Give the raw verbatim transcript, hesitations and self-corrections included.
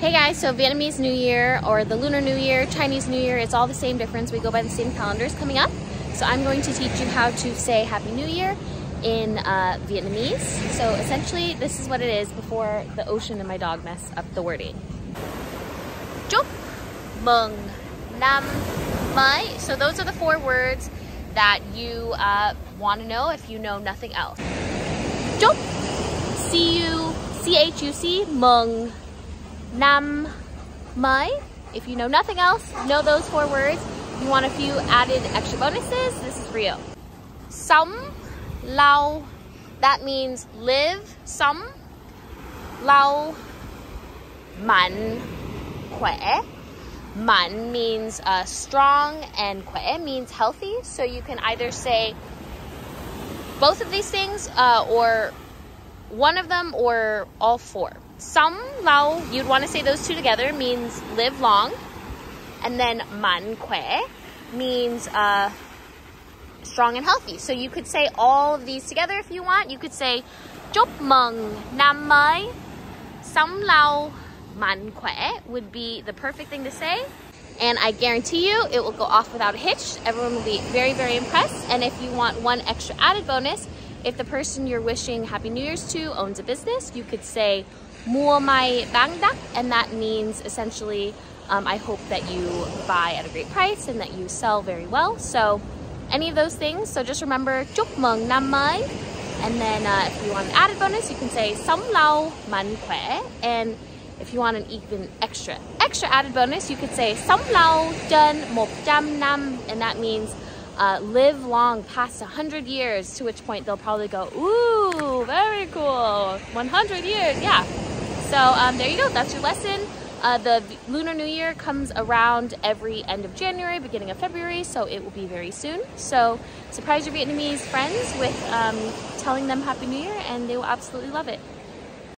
Hey guys, so Vietnamese New Year or the Lunar New Year, Chinese New Year, it's all the same difference. We go by the same calendars coming up. So I'm going to teach you how to say Happy New Year in uh, Vietnamese. So essentially this is what it is before the ocean and my dog messed up the wording. Chúc mừng năm mới. So those are the four words that you uh, want to know if you know nothing else. Chúc, C U C H U C, mừng năm mới. If you know nothing else, know those four words. If you want a few added extra bonuses, this is for you. Sống lâu, that means live. Sống lâu, mạnh khỏe. Man means uh, strong and khỏe means healthy. So you can either say both of these things uh, or one of them or all four. Sống lâu, you'd want to say those two together, means live long. And then mạnh khỏe means uh, strong and healthy. So you could say all of these together if you want. You could say Chúc mừng năm mới, sống lâu, mạnh khỏe would be the perfect thing to say. And I guarantee you it will go off without a hitch. Everyone will be very, very impressed. And if you want one extra added bonus, if the person you're wishing Happy New Year's to owns a business, you could say mua mai bang dạc, and that means essentially um, I hope that you buy at a great price and that you sell very well. So any of those things. So just remember Chúc mừng năm mới. And then uh, if you want an added bonus, you can say sống lâu, mạnh khỏe. And if you want an even extra, extra added bonus, you could say sống lâu trên một trăm năm, and that means uh, live long past one hundred years, to which point they'll probably go, ooh, very cool, one hundred years, yeah. So um, there you go, that's your lesson. Uh, the Lunar New Year comes around every end of January, beginning of February, so it will be very soon. So surprise your Vietnamese friends with um, telling them Happy New Year, and they will absolutely love it.